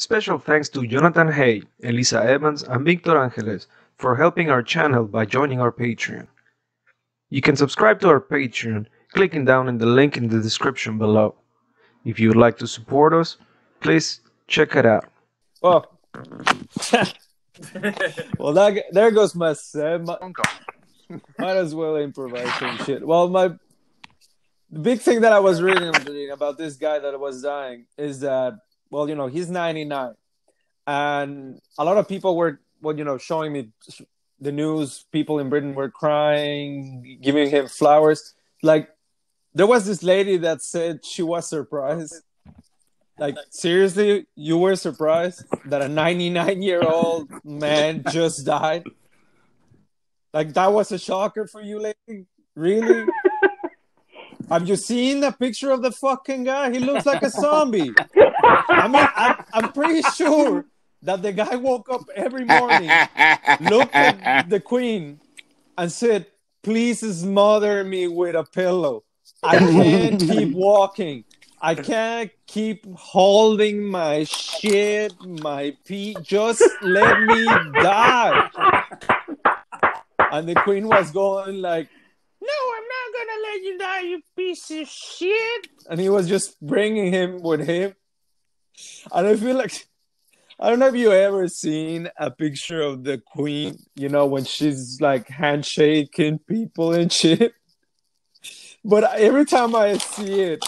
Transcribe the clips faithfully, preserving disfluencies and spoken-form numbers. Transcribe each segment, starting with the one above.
Special thanks to Jonathan Hay, Elisa Evans, and Víctor Ángeles for helping our channel by joining our Patreon. You can subscribe to our Patreon clicking down in the link in the description below. If you would like to support us, please check it out. Oh. Well, that, there goes my set. My, might as well improvise some shit. Well, my the big thing that I was reading about this guy that was dying is that, well, you know, he's ninety-nine. And a lot of people were, well, you know, showing me the news. People in Britain were crying, giving him flowers. Like, there was this lady that said she was surprised. Like, seriously, you were surprised that a ninety-nine-year-old man just died? Like, that was a shocker for you, lady? Really? Have you seen the picture of the fucking guy? He looks like a zombie. I mean, I, I'm pretty sure that the guy woke up every morning, looked at the queen, and said, "Please smother me with a pillow. I can't keep walking. I can't keep holding my shit, my pee. Just let me die." And the queen was going like, "No, I'm not going to let you die, you piece of shit." And he was just bringing him with him. And I feel like, I don't know if you ever seen a picture of the queen, you know, when she's like handshaking people and shit. But every time I see it,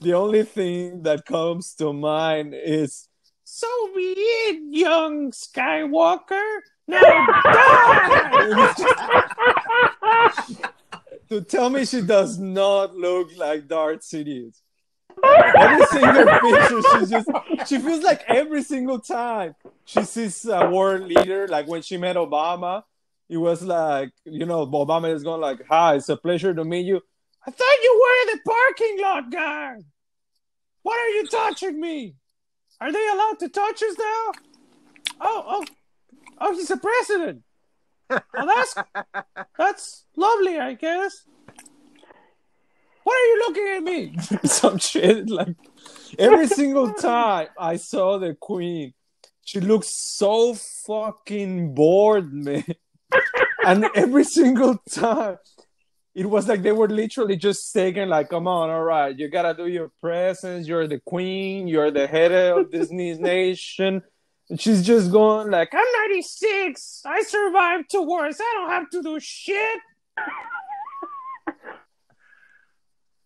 the only thing that comes to mind is, "So be it, young Skywalker. Now die!" To tell me she does not look like Darth Sidious. Every single picture, she just she feels like every single time she sees a world leader, like when she met Obama, it was like, you know, Obama is going like, "Hi, it's a pleasure to meet you. I thought you were the parking lot guy. Why are you touching me? Are they allowed to touch us now? Oh, oh, oh! He's the president. Oh, that's that's lovely, I guess. Why are you looking at me?" Some shit like every single time I saw the queen, she looked so fucking bored, man. And every single time, it was like they were literally just saying, like, "Come on, all right, you got to do your presence. You're the queen. You're the head of Disney's nation." And she's just going like, "I'm ninety-six. I survived two wars. I don't have to do shit."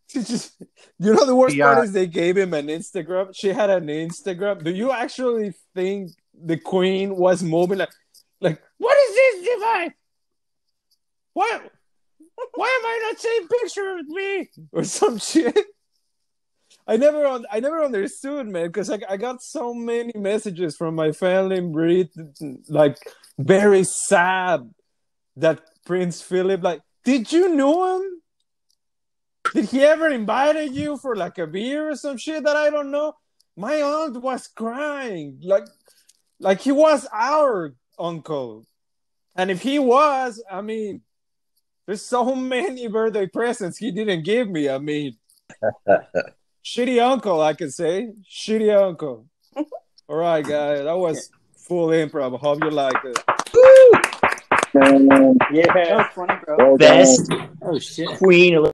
She just, you know, the worst yeah. part is they gave him an Instagram. She had an Instagram. Do you actually think the queen was moving? Like, like what is this device? What? Why am I not seeing picture with me or some shit? I never, un- I never understood, man, because I, I got so many messages from my family in Britain, like very sad that Prince Philip, like, did you know him? Did he ever invite you for like a beer or some shit that I don't know? My aunt was crying, like, like he was our uncle, and if he was, I mean. There's so many birthday presents he didn't give me. I mean, shitty uncle, I could say. Shitty uncle. All right, guys. That was full improv. I hope you liked it. Woo! Yeah. That was funny, bro. Best oh, shit. Queen.